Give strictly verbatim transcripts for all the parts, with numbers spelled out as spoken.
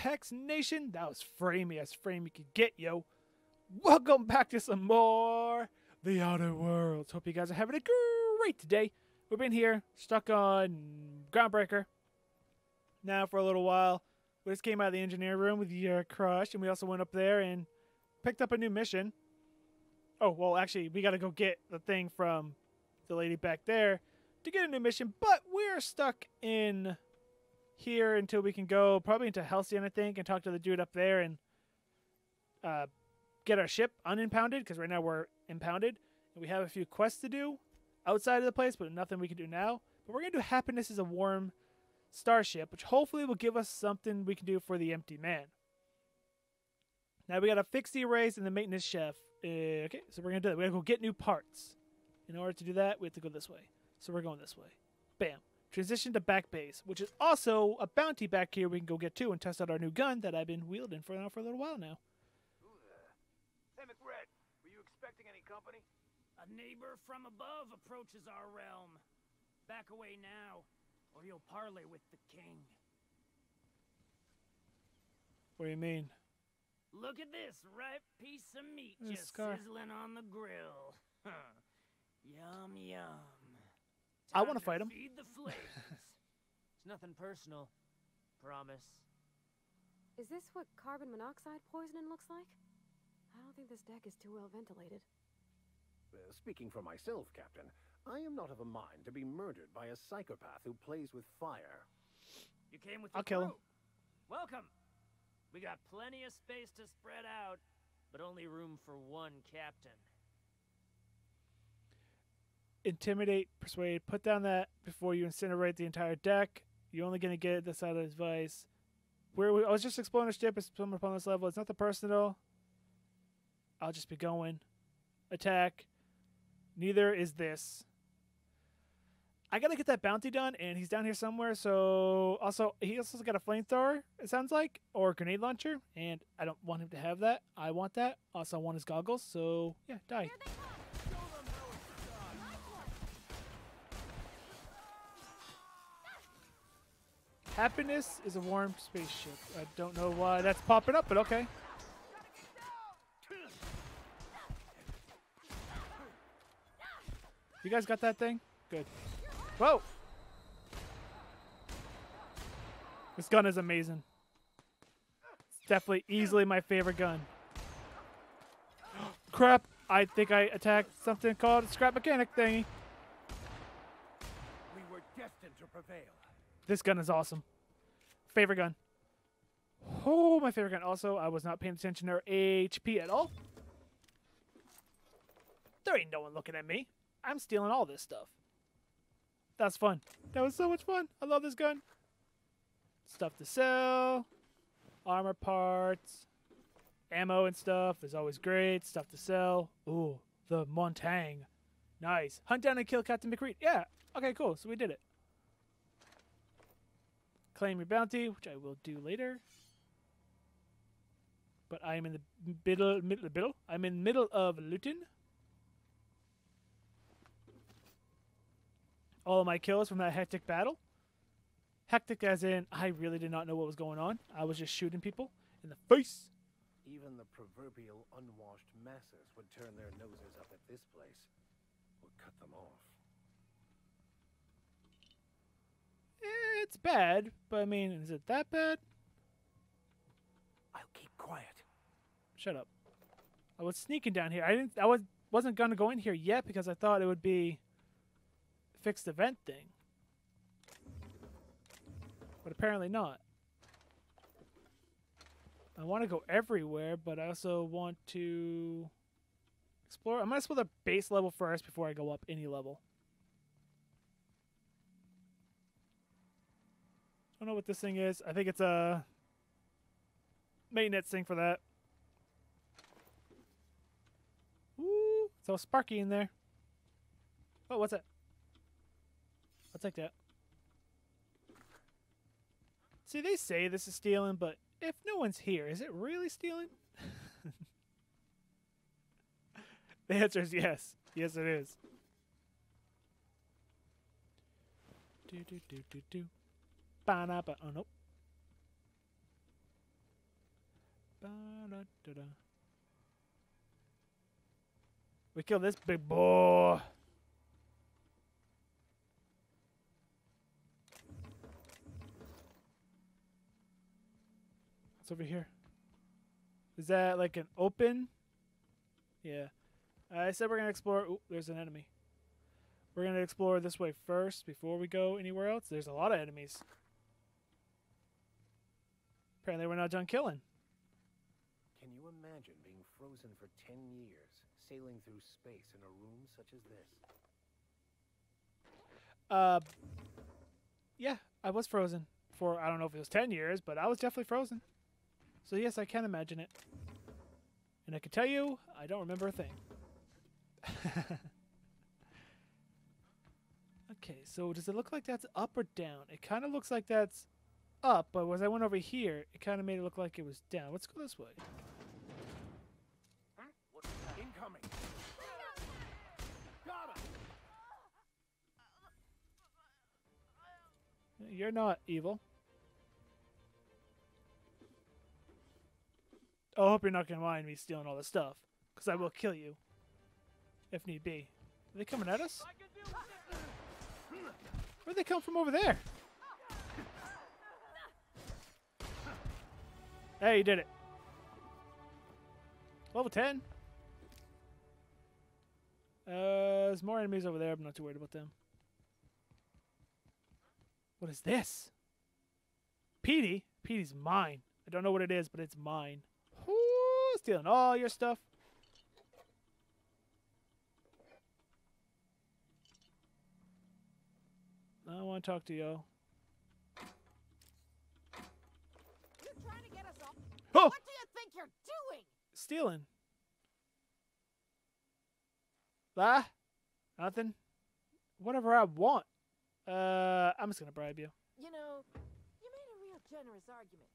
Apex Nation. That was framiest frame you could get, yo. Welcome back to some more The Outer Worlds. Hope you guys are having a great day. We've been here, stuck on Groundbreaker now for a little while. We just came out of the engineer room with your crush, and we also went up there and picked up a new mission. Oh, well, actually, we got to go get the thing from the lady back there to get a new mission, but we're stuck in here until we can go probably into Halcyon, I think, and talk to the dude up there and uh, get our ship unimpounded, because right now we're impounded. And we have a few quests to do outside of the place, but nothing we can do now. But we're going to do Happiness is a Warm Starship, which hopefully will give us something we can do for the Empty Man. Now we got to fix the arrays and the maintenance chef. Uh, okay, so we're going to do that. We got to go get new parts. In order to do that, we have to go this way. So we're going this way. Bam. Transition to back base, which is also a bounty back here we can go get to and test out our new gun that I've been wielding for now for a little while now. Hey, McRed, were you expecting any company? A neighbor from above approaches our realm. Back away now, or you'll parley with the king. What do you mean? Look at this ripe piece of meat just scar. sizzling on the grill. Huh. Yum, yum. Time I want to fight him. Feed the flames. It's nothing personal. Promise. Is this what carbon monoxide poisoning looks like? I don't think this deck is too well ventilated. Uh, speaking for myself, Captain, I am not of a mind to be murdered by a psychopath who plays with fire. You came with the I'll crew. Kill him. Welcome. We got plenty of space to spread out, but only room for one captain. Intimidate, persuade, put down that before you incinerate the entire deck. You're only going to get this out of advice. Where we, I was just exploring a ship. It's someone upon this level. It's not the personal. I'll just be going. Attack. Neither is this. I got to get that bounty done, and he's down here somewhere. So also, he also got a flamethrower, it sounds like, or a grenade launcher, and I don't want him to have that. I want that. Also, I want his goggles. So, yeah, die. Happiness is a warm spaceship. I don't know why that's popping up, but okay. You guys got that thing? Good. Whoa! This gun is amazing. It's definitely easily my favorite gun. Crap! I think I attacked something called a scrap mechanic thingy. We were destined to prevail. This gun is awesome. Favorite gun. Oh, my favorite gun. Also, I was not paying attention to her H P at all. There ain't no one looking at me. I'm stealing all this stuff. That's fun. That was so much fun. I love this gun. Stuff to sell. Armor parts. Ammo and stuff is always great. Stuff to sell. Ooh, the Montag. Nice. Hunt down and kill Captain McCree. Yeah. Okay, cool. So we did it. Claim your bounty, which I will do later. But I am in the middle, middle, middle. I'm in the middle of looting. All of my kills from that hectic battle. Hectic, as in I really did not know what was going on. I was just shooting people in the face. Even the proverbial unwashed masses would turn their noses up at this place, or cut them off. It's bad, but I mean, is it that bad? I'll keep quiet. Shut up. I was sneaking down here. I didn't. I was wasn't gonna go in here yet because I thought it would be a fixed event thing, but apparently not. I want to go everywhere, but I also want to explore. I might as well the base level first before I go up any level. I don't know what this thing is. I think it's a maintenance thing for that. Ooh, it's all sparky in there. Oh, what's that? I'll take that. See, they say this is stealing, but if no one's here, is it really stealing? The answer is yes. Yes, it is. Do, do, do, do, do. Oh, nope. We kill this big boy. What's over here? Is that like an open? Yeah. I said we're going to explore. Ooh, there's an enemy. We're going to explore this way first before we go anywhere else. There's a lot of enemies. Apparently we're not done killing. Can you imagine being frozen for ten years, sailing through space in a room such as this? Uh, yeah, I was frozen for, I don't know if it was ten years, but I was definitely frozen. So yes, I can imagine it. And I can tell you, I don't remember a thing. Okay, so does it look like that's up or down? It kind of looks like that's up, but as I went over here, it kind of made it look like it was down. Let's go this way. Incoming. Got him. You're not evil. Oh, I hope you're not going to mind me stealing all this stuff, because I will kill you. If need be. Are they coming at us? Where'd they come from over there? Hey, you did it. Level ten. Uh, there's more enemies over there. I'm not too worried about them. What is this? Petey? Petey's mine. I don't know what it is, but it's mine. Ooh, stealing all your stuff. I don't want to talk to you. You're trying to get us off. Oh! What do you think you're doing? Stealing. Ah, nothing. Whatever I want. Uh, I'm just gonna bribe you. You know, you made a real generous argument.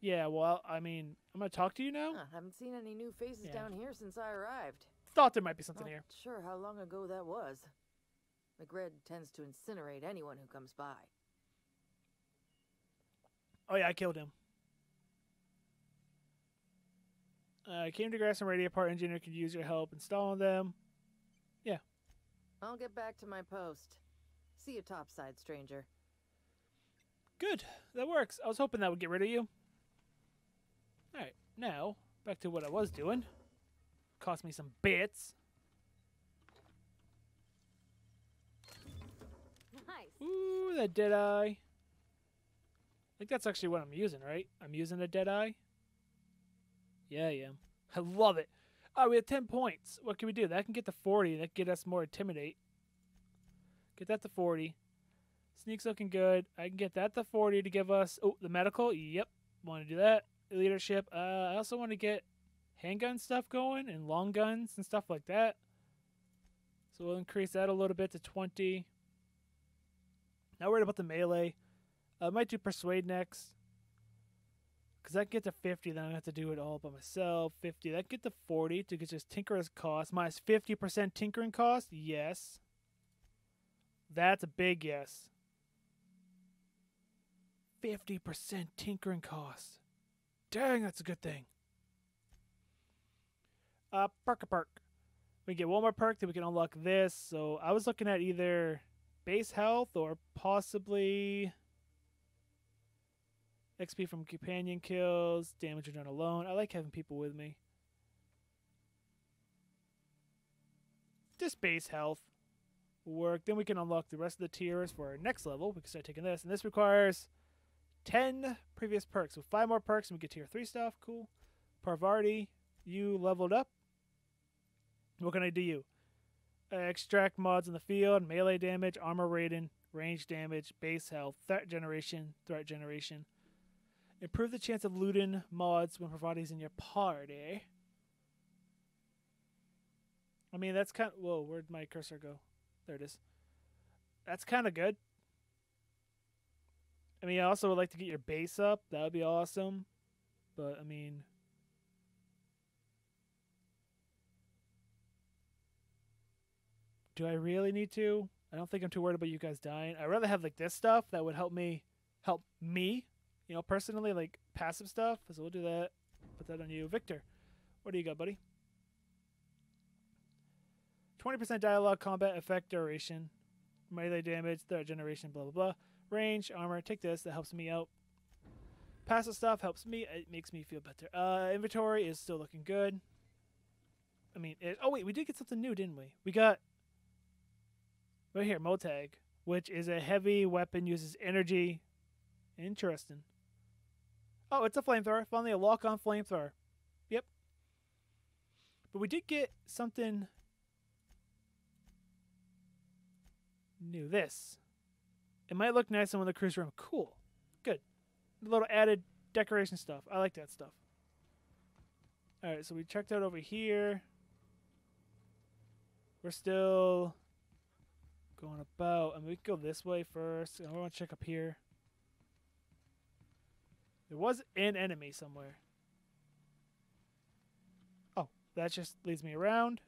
Yeah, well, I mean, I'm gonna talk to you now. Huh, I haven't seen any new faces yeah. down here since I arrived. Thought there might be something Not here. Sure, how long ago that was. The grid tends to incinerate anyone who comes by. Oh, yeah, I killed him. I uh, came to grab some radio part engineer could use your help installing them. Yeah. I'll get back to my post. See you topside, stranger. Good. That works. I was hoping that would get rid of you. Alright, now, back to what I was doing. Cost me some bits. Ooh, that dead eye. I think that's actually what I'm using, right? I'm using a dead eye. Yeah, I am. I love it. Oh, we have ten points. What can we do? That can get to forty. That can get us more intimidate. Get that to forty. Sneak's looking good. I can get that to forty to give us... Oh, the medical. Yep. Want to do that. Leadership. Uh, I also want to get handgun stuff going and long guns and stuff like that. So we'll increase that a little bit to twenty. Not worried about the melee. I might do persuade next. Because I can get to fifty, then I have to do it all by myself. fifty, that can get to forty to get just tinkerer's cost. Minus fifty percent tinkering cost? Yes. That's a big yes. fifty percent tinkering cost. Dang, that's a good thing. Uh, perk a perk. We get one more perk, then we can unlock this. So I was looking at either... base health or possibly X P from companion kills, damage you're done alone. I like having people with me. Just base health will work. Then we can unlock the rest of the tiers for our next level. We can start taking this. And this requires ten previous perks. So five more perks and we get tier three stuff. Cool. Parvati, you leveled up. What can I do you? Uh, extract mods in the field, melee damage, armor rating, range damage, base health, threat generation, threat generation. Improve the chance of looting mods when Parvati's in your party. I mean, that's kind of... Whoa, where'd my cursor go? There it is. That's kind of good. I mean, I also would like to get your base up. That would be awesome. But, I mean... do I really need to? I don't think I'm too worried about you guys dying. I'd rather have like this stuff that would help me, help me, you know, personally, like passive stuff. So we'll do that. Put that on you. Victor, what do you got, buddy? twenty percent dialogue, combat, effect, duration, melee damage, threat generation, blah, blah, blah. Range, armor, take this. That helps me out. Passive stuff helps me. It makes me feel better. Uh, inventory is still looking good. I mean, it, oh, wait, we did get something new, didn't we? We got, right here, Montag, which is a heavy weapon, uses energy. Interesting. Oh, it's a flamethrower. Finally, a lock-on flamethrower. Yep. But we did get something new. This. It might look nice in one of the cruise room. Cool. Good. A little added decoration stuff. I like that stuff. All right, so we checked out over here. We're still going about. I mean, we can go this way first. I want to check up here. There was an enemy somewhere. Oh, that just leads me around.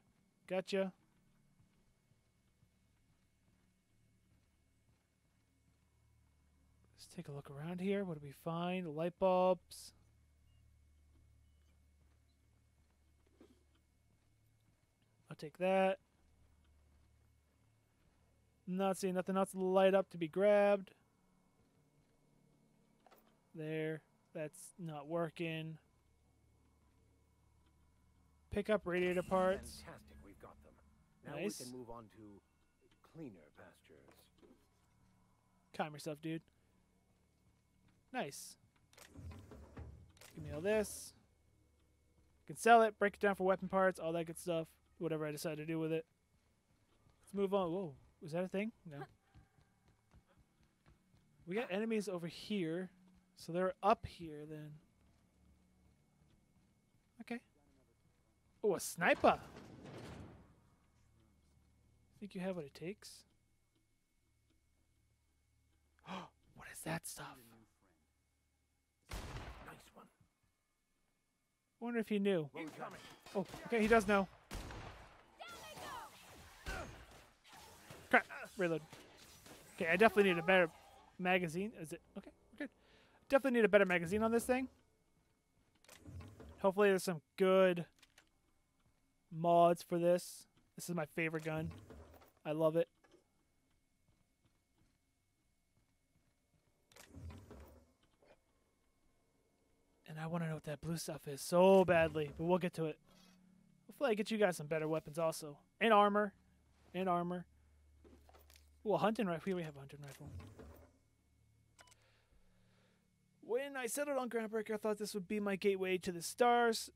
Gotcha. Let's take a look around here. What do we find? Light bulbs. I'll take that. Not seeing nothing else light up to be grabbed. There. That's not working. Pick up radiator parts. Fantastic, we've got them. Now nice. We can move on to cleaner pastures. Calm yourself, dude. Nice. Give me all this. You can sell it, break it down for weapon parts, all that good stuff. Whatever I decide to do with it. Let's move on. Whoa, was that a thing? No. We got enemies over here. So they're up here then. Okay. Oh, a sniper! Think you have what it takes? Oh, what is that stuff? Nice one. Wonder if he knew. Incoming. Oh, okay, he does know. Crap, reload. Okay, I definitely need a better magazine. Is it? Okay. Definitely need a better magazine on this thing. Hopefully there's some good mods for this. This is my favorite gun. I love it. And I want to know what that blue stuff is so badly, but we'll get to it. Hopefully I get you guys some better weapons also. And armor. And armor. Ooh, a hunting rifle. Here we have a hunting rifle. When I settled on Groundbreaker, I thought this would be my gateway to the stars.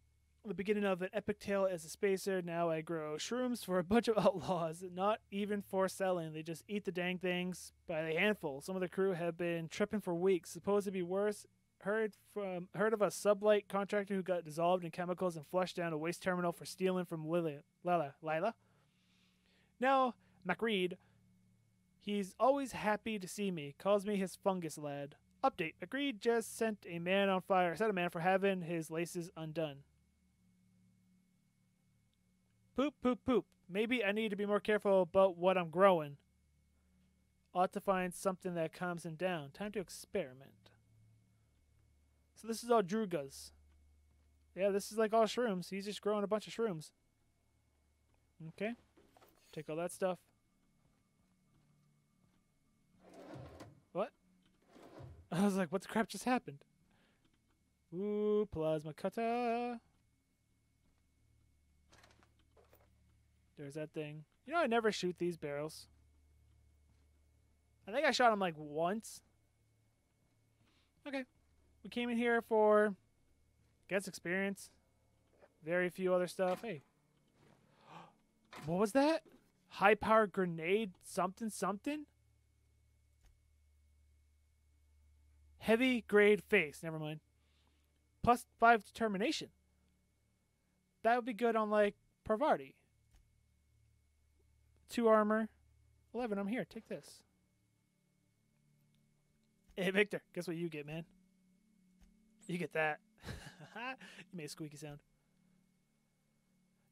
The beginning of an epic tale as a spacer. Now I grow shrooms for a bunch of outlaws, not even for selling. They just eat the dang things by the handful. Some of the crew have been tripping for weeks. Supposed to be worse. Heard from heard of a sublight contractor who got dissolved in chemicals and flushed down a waste terminal for stealing from Lila. Lila. Lila. Now, McCree, he's always happy to see me. Calls me his fungus lad. Update. McCree just sent a man on fire. Set a man for having his laces undone. Poop, poop, poop. Maybe I need to be more careful about what I'm growing. Ought to find something that calms him down. Time to experiment. So this is all Druga's. Yeah, this is like all shrooms. He's just growing a bunch of shrooms. Okay. Take all that stuff. I was like, what the crap just happened? Ooh, plasma cutter. There's that thing. You know, I never shoot these barrels. I think I shot them like once. Okay. We came in here for, I guess, experience. Very few other stuff. Hey. What was that? High power grenade something something? Heavy grade face. Never mind. Plus five determination. That would be good on, like, Parvati. Two armor. eleven. I'm here. Take this. Hey, Victor. Guess what you get, man? You get that. You made a squeaky sound.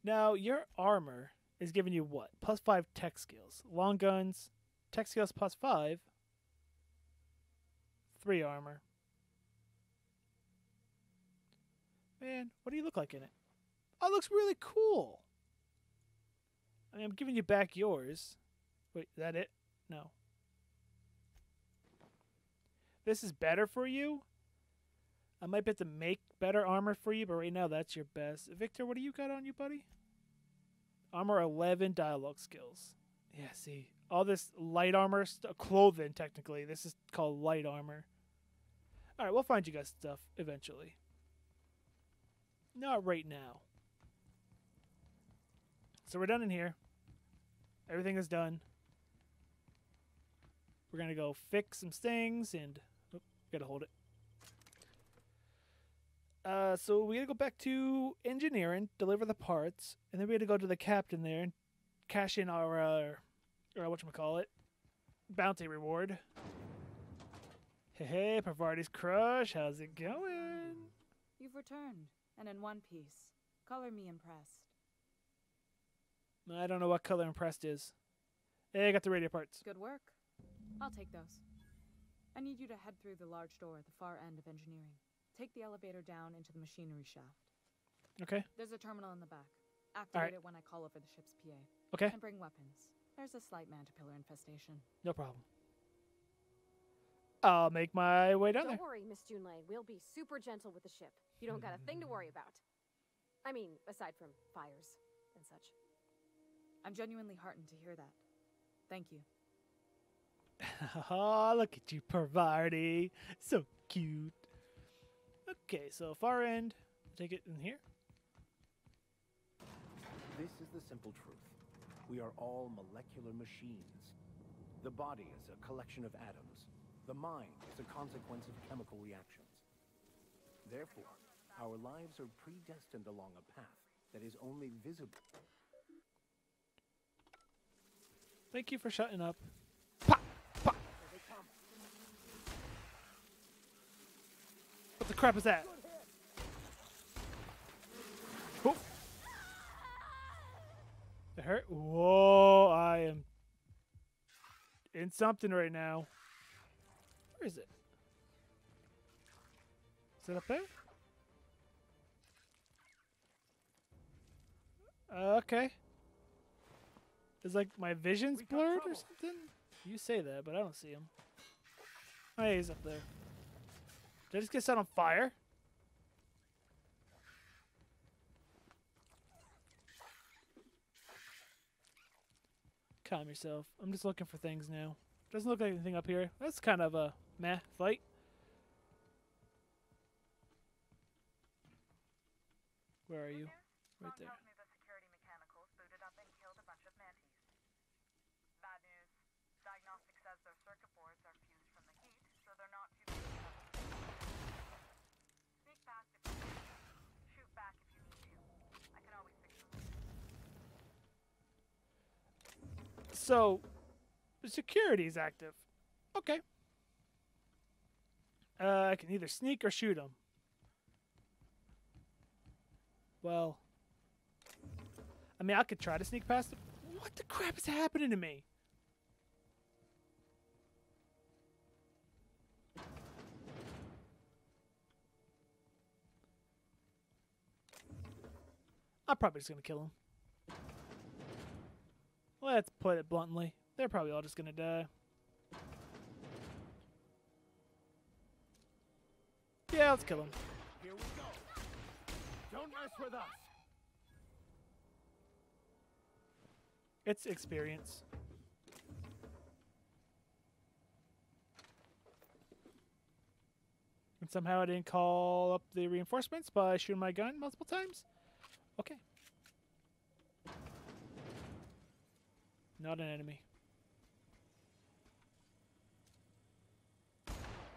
Now, your armor is giving you what? Plus five tech skills. Long guns. Tech skills plus five. Three armor. Man, what do you look like in it? Oh, it looks really cool. I mean, I'm giving you back yours. Wait, is that it? No. This is better for you? I might be able to make better armor for you, but right now that's your best. Victor, what do you got on you, buddy? Armor eleven, dialogue skills. Yeah, see. All this light armor, st clothing, technically. This is called light armor. All right, we'll find you guys stuff eventually. Not right now. So we're done in here. Everything is done. We're going to go fix some things and... Oh, got to hold it. Uh, so we got to go back to engineering, deliver the parts, and then we got to go to the captain there and cash in our, uh, or whatchamacallit, bounty reward. Hey, hey, Parvati's crush, how's it going? You've returned, and in one piece. Color me impressed. I don't know what color impressed is. Hey, I got the radio parts. Good work. I'll take those. I need you to head through the large door at the far end of engineering. Take the elevator down into the machinery shaft. Okay. There's a terminal in the back. Activate right. it when I call over the ship's P A. Okay. And bring weapons. There's a slight mantipillar infestation. No problem. I'll make my way down don't there. Don't worry, Miss Junlei. We'll be super gentle with the ship. You don't got a thing to worry about. I mean, aside from fires and such. I'm genuinely heartened to hear that. Thank you. Oh, look at you, Parvati. So cute. Okay, so far end, take it in here. This is the simple truth. We are all molecular machines. The body is a collection of atoms. The mind is a consequence of chemical reactions. Therefore, our lives are predestined along a path that is only visible. Thank you for shutting up. What the crap is that? Oh. It hurt? Whoa, I am in something right now. Where is it? Is it up there? Uh, okay. It's like my vision's blurred or something? You say that, but I don't see him. Oh, yeah, he's up there. Did I just get set on fire? Calm yourself. I'm just looking for things now. Doesn't look like anything up here. That's kind of a meh fight. Where are you? Right there. So, the security is active. Okay. Uh, I can either sneak or shoot him. Well, I mean, I could try to sneak past him. What the crap is happening to me? I'm probably just gonna kill him. Let's put it bluntly. They're probably all just gonna die. Yeah, let's kill them. Here we go. Don't mess with us. It's experience. And somehow I didn't call up the reinforcements by shooting my gun multiple times. Okay. Not an enemy.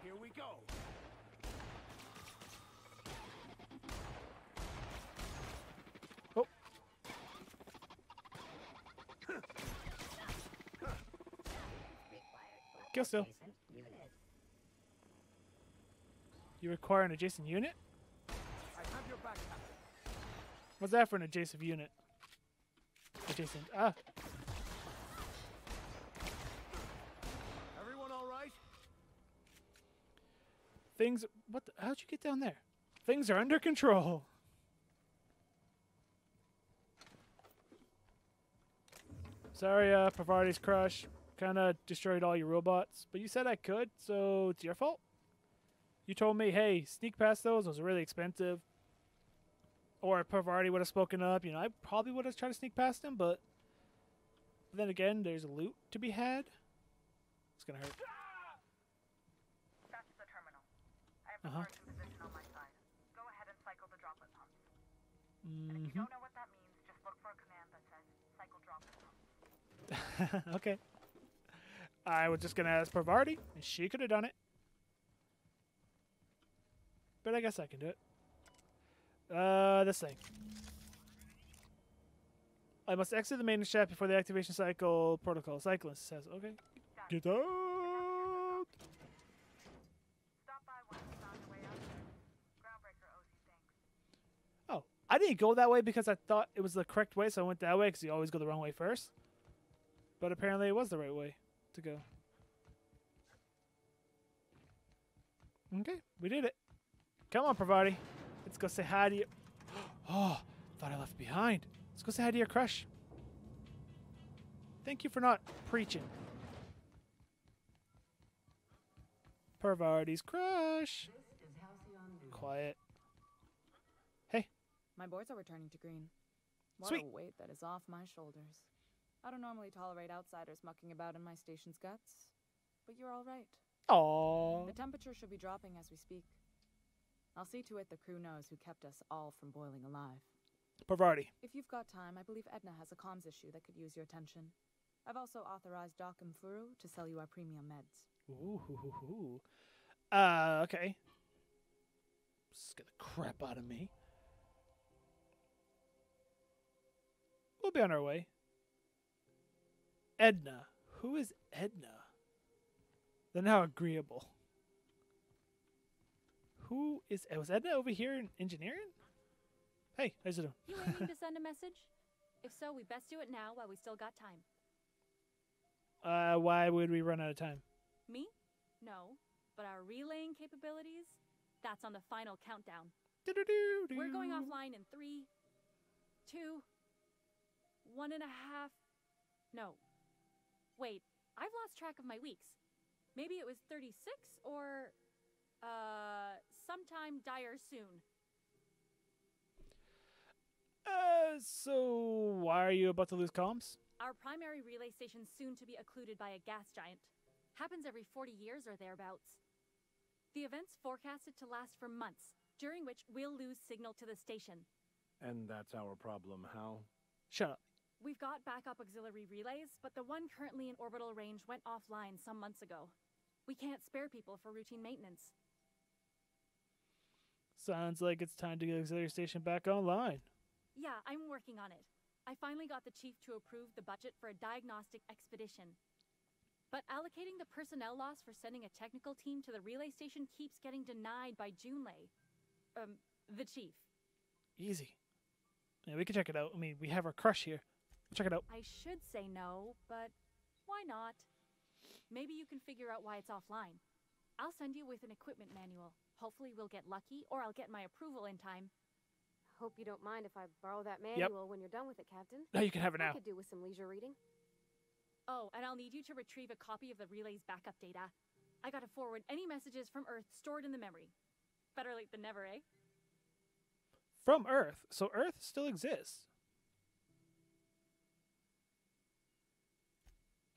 Here we go. Oh. Kill still. You require an adjacent unit? I have your back. What's that for an adjacent unit? Adjacent. Ah. Things, what the, how'd you get down there? Things are under control. Sorry, uh, Parvati's crush. Kind of destroyed all your robots. But you said I could, so it's your fault. You told me, hey, sneak past those. Those are really expensive. Or if Parvati would have spoken up, you know, I probably would have tried to sneak past him, but then again, there's loot to be had. It's going to hurt. Back to the terminal. I have uh-huh. the position on my side. Go ahead and cycle the droplet pumps. Mm-hmm. And if you don't know what that means, just look for a command that says cycle droplet pumps. Okay. I was just going to ask Parvati, and she could have done it. But I guess I can do it. Uh, this thing. I must exit the maintenance shaft before the activation cycle protocol. Cyclist says, okay. Get up! Oh, I didn't go that way because I thought it was the correct way, so I went that way because you always go the wrong way first. But apparently it was the right way to go. Okay, we did it. Come on, Parvati. Let's go say hi to you. Oh, thought I left behind. Let's go say hi to your crush. Thank you for not preaching. Parvati's crush. This is Halcyon. Quiet. Hey. My boards are returning to green. What Sweet. a weight that is off my shoulders. I don't normally tolerate outsiders mucking about in my station's guts, but you're all right. Aww. The temperature should be dropping as we speak. I'll see to it the crew knows who kept us all from boiling alive. Parvati. If you've got time, I believe Edna has a comms issue that could use your attention. I've also authorized Doc and Furu to sell you our premium meds. Ooh, hoo, hoo, hoo. Uh, okay. Scare the crap out of me. We'll be on our way. Edna. Who is Edna? They're now agreeable. Who is was Edna over here in engineering? Hey, how's it doing? You waiting to send a message? If so, we best do it now while we still got time. Uh, why would we run out of time? Me? No, but our relaying capabilities—that's on the final countdown. Do do do do. We're going offline in three, two, one and a half. No, wait, I've lost track of my weeks. Maybe it was thirty-six or uh. sometime dire soon. Uh, so why are you about to lose comms? Our primary relay station's soon to be occluded by a gas giant. Happens every forty years or thereabouts. The event's forecasted to last for months, during which we'll lose signal to the station. And that's our problem, how? Shut up. We've got backup auxiliary relays, but the one currently in orbital range went offline some months ago. We can't spare people for routine maintenance. Sounds like it's time to get auxiliary station back online. Yeah, I'm working on it. I finally got the chief to approve the budget for a diagnostic expedition. But allocating the personnel loss for sending a technical team to the relay station keeps getting denied by Junlei. Um, the chief. Easy. Yeah, we can check it out. I mean, we have our crush here. Check it out. I should say no, but why not? Maybe you can figure out why it's offline. I'll send you with an equipment manual. Hopefully we'll get lucky, or I'll get my approval in time. Hope you don't mind if I borrow that manual yep. when you're done with it, Captain. No, you can have it now. I could do with some leisure reading. Oh, and I'll need you to retrieve a copy of the relay's backup data. I gotta forward any messages from Earth stored in the memory. Better late than never, eh? From Earth? So Earth still exists?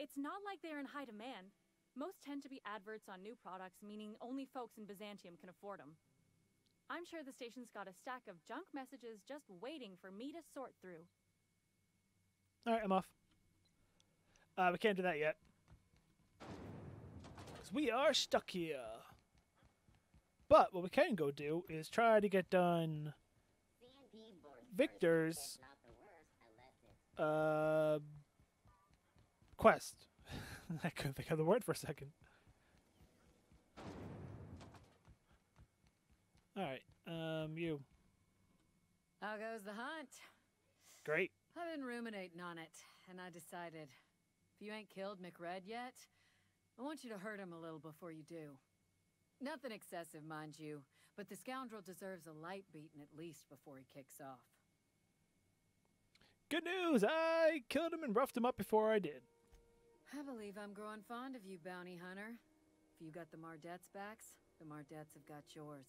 It's not like they're in high demand. Most tend to be adverts on new products, meaning only folks in Byzantium can afford them. I'm sure the station's got a stack of junk messages just waiting for me to sort through. All right, I'm off. Uh, we can't do that yet. Because we are stuck here. But what we can go do is try to get done Victor's uh, quest. I couldn't think of the word for a second. Alright, um, you. How goes the hunt? Great. I've been ruminating on it, and I decided if you ain't killed McRed yet, I want you to hurt him a little before you do. Nothing excessive, mind you, but the scoundrel deserves a light beating at least before he kicks off. Good news! I killed him and roughed him up before I did. I believe I'm growing fond of you, bounty hunter. If you got the Mardets' backs, the Mardets have got yours.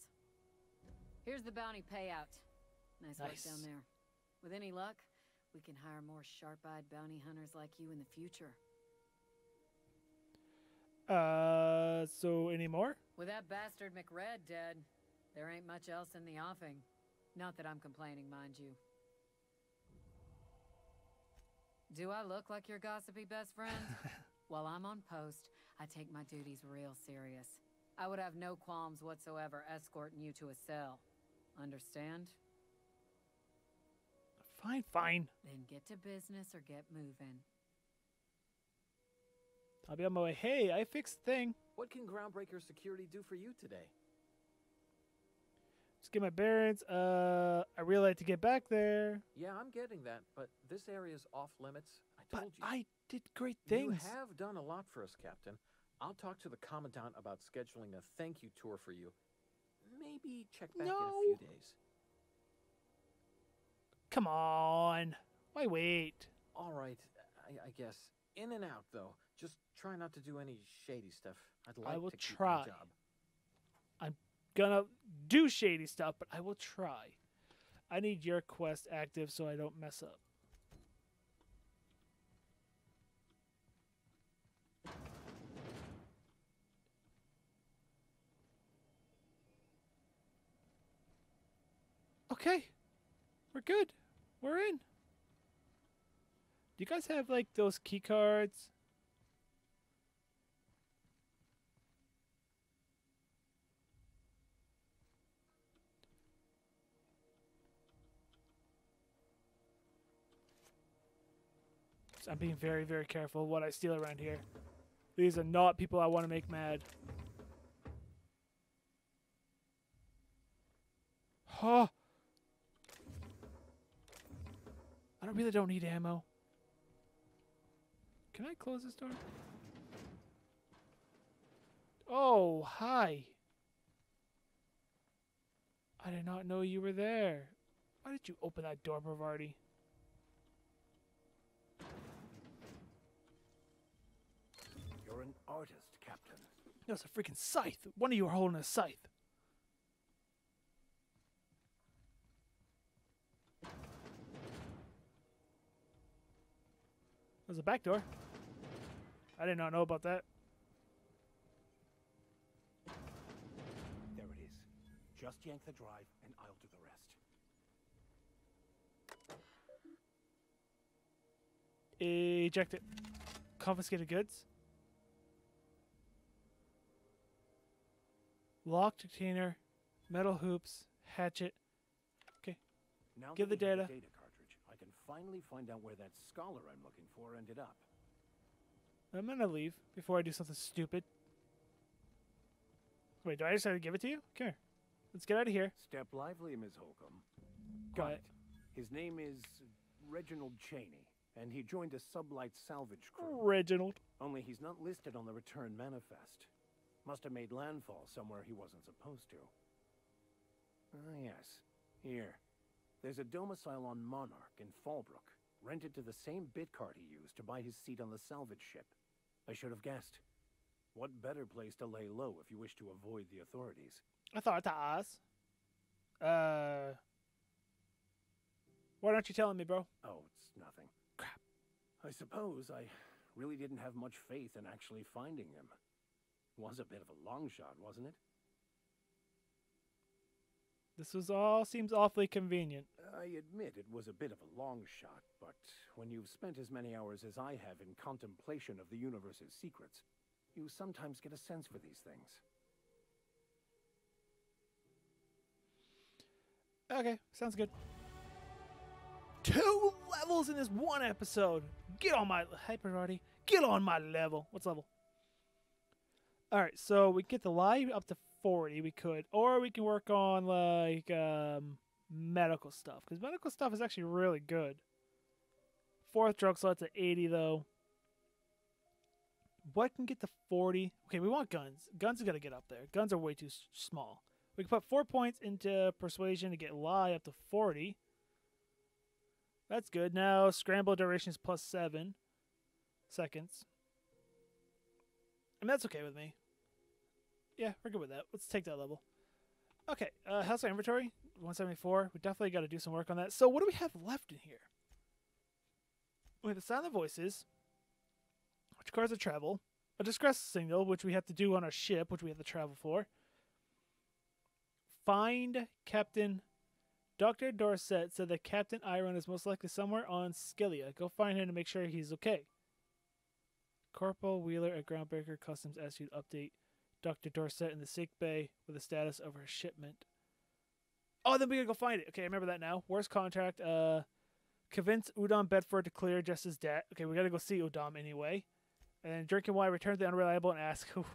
Here's the bounty payout. Nice, nice work down there. With any luck, we can hire more sharp-eyed bounty hunters like you in the future. Uh, so any more? With that bastard McRed dead, there ain't much else in the offing. Not that I'm complaining, mind you. Do I look like your gossipy best friend? While I'm on post, I take my duties real serious. I would have no qualms whatsoever escorting you to a cell. Understand? Fine, fine. Then get to business or get moving. I'll be on my way. Hey, I fixed the thing. What can Groundbreaker security do for you today? Just get my bearings. Uh, I really like to get back there. Yeah, I'm getting that, but this area's off limits. I told but you. I did great things. You have done a lot for us, Captain. I'll talk to the Commandant about scheduling a thank you tour for you. Maybe check back no. in a few days. Come on. Why wait? All right, I, I guess. In and out, though. Just try not to do any shady stuff. I'd like I will to keep try. My job. I'm gonna do shady stuff, but I will try. I need your quest active so I don't mess up. Okay, we're good. We're in. Do you guys have like those key cards? I'm being very, very careful what I steal around here. These are not people I want to make mad. Huh. I don't really don't need ammo. Can I close this door? Oh, hi. I did not know you were there. Why did you open that door, Parvati? You're an artist, Captain. No, it's a freaking scythe. One of you are holding a scythe. There's a back door. I did not know about that. There it is. Just yank the drive and I'll do the rest. Eject it. Confiscated goods. Locked container, metal hoops, hatchet. Okay. Now give the data. data cartridge. I can finally find out where that scholar I'm looking for ended up. I'm gonna leave before I do something stupid. Wait, do I just have to give it to you? Come here. Let's get out of here. Step lively, Miz Holcomb. Got it. His name is Reginald Cheney, and he joined a sublight salvage crew. Reginald. Only he's not listed on the return manifest. Must have made landfall somewhere he wasn't supposed to. Ah, yes. Here. There's a domicile on Monarch in Fallbrook, rented to the same bit card he used to buy his seat on the salvage ship. I should have guessed. What better place to lay low if you wish to avoid the authorities? I thought to us. Uh... Why aren't you telling me, bro? Oh, it's nothing. Crap. I suppose I really didn't have much faith in actually finding him. Was a bit of a long shot, wasn't it? This was all seems awfully convenient. I admit it was a bit of a long shot, but when you've spent as many hours as I have in contemplation of the universe's secrets, you sometimes get a sense for these things. Okay, sounds good. Two levels in this one episode. Get on my Parvati. Get on my level. What's level? Alright, so we get the live up to forty, we could. Or we can work on, like, um, medical stuff. Because medical stuff is actually really good. Fourth drug slot's at eighty, though. What can get to forty? Okay, we want guns. Guns are going to get up there. Guns are way too small. We can put four points into persuasion to get lie up to forty. That's good. Now, scramble duration is plus seven seconds. And that's okay with me. Yeah, we're good with that. Let's take that level. Okay, uh, how's our inventory? one seventy-four. We definitely got to do some work on that. So what do we have left in here? We have the sound of voices, which requires a travel. A distress signal, which we have to do on our ship, which we have to travel for. Find Captain... Doctor Dorset said that Captain Iron is most likely somewhere on Skelia. Go find him to make sure he's okay. Corporal Wheeler at Groundbreaker Customs asked you to update Doctor Dorset in the sick bay with the status of her shipment. Oh, then we gotta go find it. Okay, I remember that now. Worst contract. Uh, convince Udom Bedford to clear just his debt. Okay, we gotta go see Udom anyway. And then drinking wine, return the unreliable and ask. And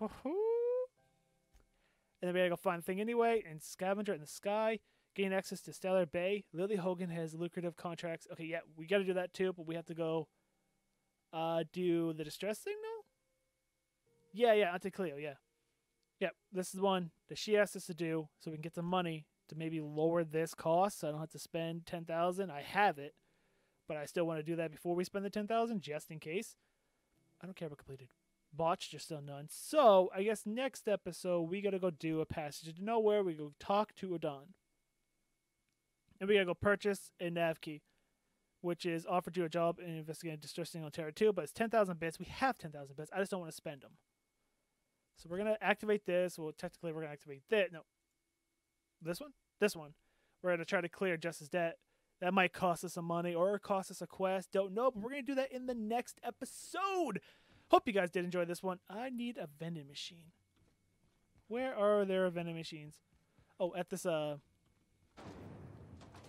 then we gotta go find the thing anyway. And scavenger in the sky. Gain access to Stellar Bay. Lily Hogan has lucrative contracts. Okay, yeah, we got to do that too, but we have to go uh, do the distress signal? Yeah, yeah, Auntie Cleo, yeah. Yeah, this is one that she asked us to do so we can get some money to maybe lower this cost so I don't have to spend ten thousand dollars. I have it, but I still want to do that before we spend the ten thousand dollars just in case. I don't care about completed. Botched, just still none. So, I guess next episode, we got to go do a passage to nowhere. We go talk to Udon. And we gotta go purchase a nav key, which is offered you a job in investigating distressing on Terra Two, but it's ten thousand bits. We have ten thousand bits. I just don't want to spend them. So we're gonna activate this. Well, technically we're gonna activate that. No, this one, this one. We're gonna try to clear Justice Debt. That might cost us some money or cost us a quest. Don't know, but we're gonna do that in the next episode. Hope you guys did enjoy this one. I need a vending machine. Where are there vending machines? Oh, at this uh.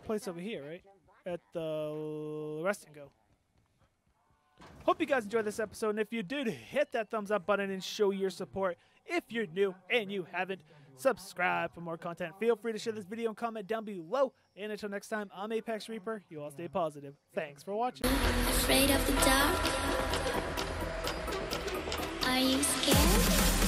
place over here, right? At the rest and go. Hope you guys enjoyed this episode, and if you did, hit that thumbs up button and show your support. If you're new and you haven't, subscribe for more content. Feel free to share this video and comment down below. And until next time, I'm Apex Reaper. You all stay positive. Thanks for watching. Afraid of the dark? Are you scared?